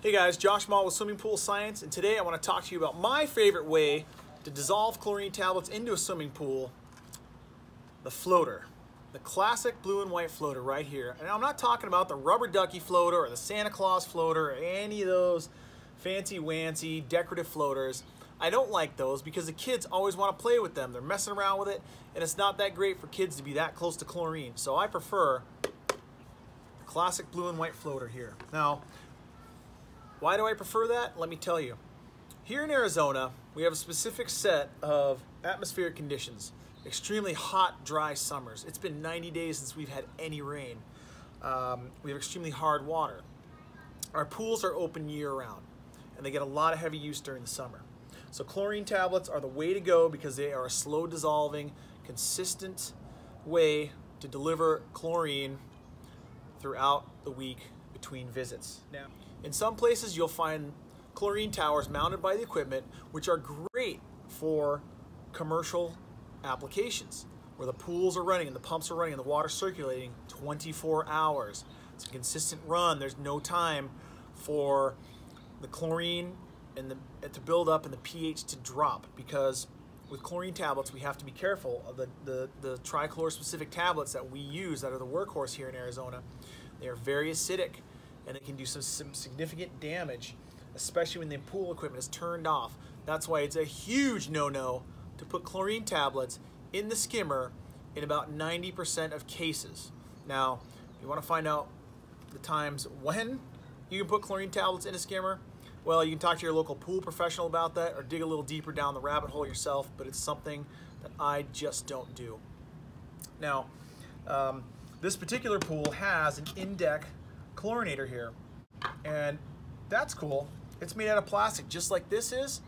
Hey guys, Josh Maule with Swimming Pool Science, and today I want to talk to you about my favorite way to dissolve chlorine tablets into a swimming pool, the floater. The classic blue and white floater right here. And I'm not talking about the rubber ducky floater or the Santa Claus floater or any of those fancy-wancy decorative floaters. I don't like those because the kids always want to play with them. They're messing around with it, and it's not that great for kids to be that close to chlorine. So I prefer the classic blue and white floater here. Now, why do I prefer that? Let me tell you. Here in Arizona, we have a specific set of atmospheric conditions. Extremely hot, dry summers. It's been 90 days since we've had any rain. We have extremely hard water. Our pools are open year-round, and they get a lot of heavy use during the summer. So chlorine tablets are the way to go because they are a slow-dissolving, consistent way to deliver chlorine throughout the week between visits. Now, in some places you'll find chlorine towers mounted by the equipment, which are great for commercial applications where the pools are running and the pumps are running and the water circulating 24 hours. It's a consistent run. There's no time for the chlorine and to build up and the pH to drop, because with chlorine tablets we have to be careful of the trichlor specific tablets that we use that are the workhorse here in Arizona. They are very acidic, and it can do some significant damage, especially when the pool equipment is turned off. That's why it's a huge no-no to put chlorine tablets in the skimmer in about 90% of cases. Now, if you want to find out the times when you can put chlorine tablets in a skimmer, well, you can talk to your local pool professional about that or dig a little deeper down the rabbit hole yourself, but it's something that I just don't do. Now, this particular pool has an in-deck chlorinator here, and that's cool. It's made out of plastic just like this is.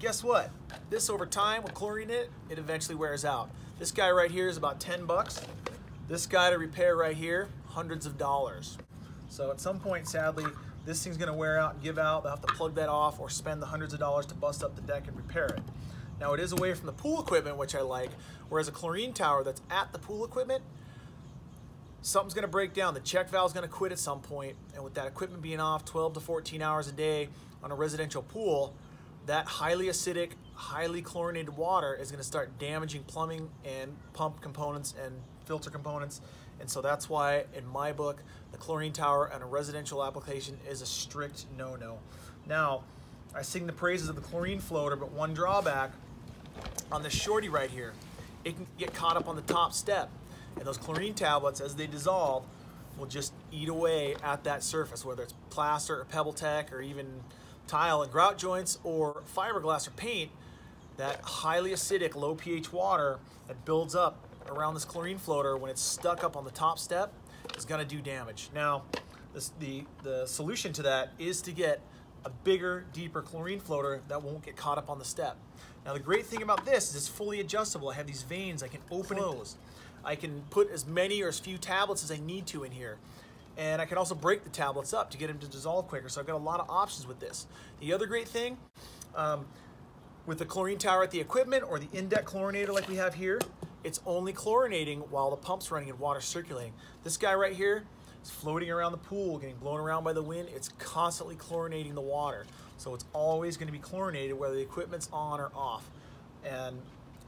Guess what? This over time with chlorine in it, it eventually wears out. This guy right here is about 10 bucks. This guy to repair right here, hundreds of dollars. So at some point, sadly, this thing's gonna wear out and give out. They'll have to plug that off or spend the hundreds of dollars to bust up the deck and repair it. Now, it is away from the pool equipment, which I like, whereas a chlorine tower that's at the pool equipment, something's gonna break down. The check valve's gonna quit at some point, and with that equipment being off 12 to 14 hours a day on a residential pool, that highly acidic, highly chlorinated water is gonna start damaging plumbing and pump components and filter components. And so that's why, in my book, the chlorine tower on a residential application is a strict no-no. Now, I sing the praises of the chlorine floater, but one drawback on this shorty right here, it can get caught up on the top step. And those chlorine tablets, as they dissolve, will just eat away at that surface, whether it's plaster or pebble tech or even tile and grout joints or fiberglass or paint. That highly acidic, low pH water that builds up around this chlorine floater, when it's stuck up on the top step, is going to do damage. Now, the solution to that is to get a bigger, deeper chlorine floater that won't get caught up on the step. Now, the great thing about this is it's fully adjustable. I have these veins I can open and close. I can put as many or as few tablets as I need to in here. And I can also break the tablets up to get them to dissolve quicker. So I've got a lot of options with this. The other great thing, with the chlorine tower at the equipment or the in-deck chlorinator like we have here, it's only chlorinating while the pump's running and water circulating. This guy right here is floating around the pool, getting blown around by the wind. It's constantly chlorinating the water. So it's always gonna be chlorinated whether the equipment's on or off. And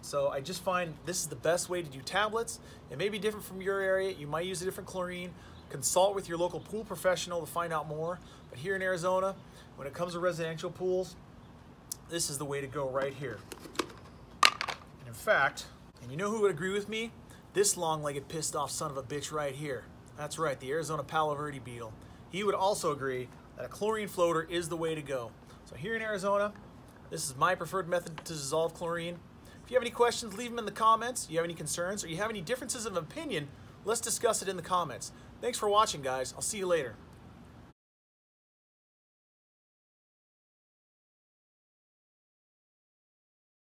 so I just find this is the best way to do tablets. It may be different from your area. You might use a different chlorine. Consult with your local pool professional to find out more. But here in Arizona, when it comes to residential pools, this is the way to go right here. And in fact, and you know who would agree with me? This long-legged pissed off son of a bitch right here. That's right, the Arizona Palo Verde Beetle. He would also agree that a chlorine floater is the way to go. So here in Arizona, this is my preferred method to dissolve chlorine. If you have any questions, leave them in the comments. If you have any concerns or you have any differences of opinion, let's discuss it in the comments. Thanks for watching, guys. I'll see you later.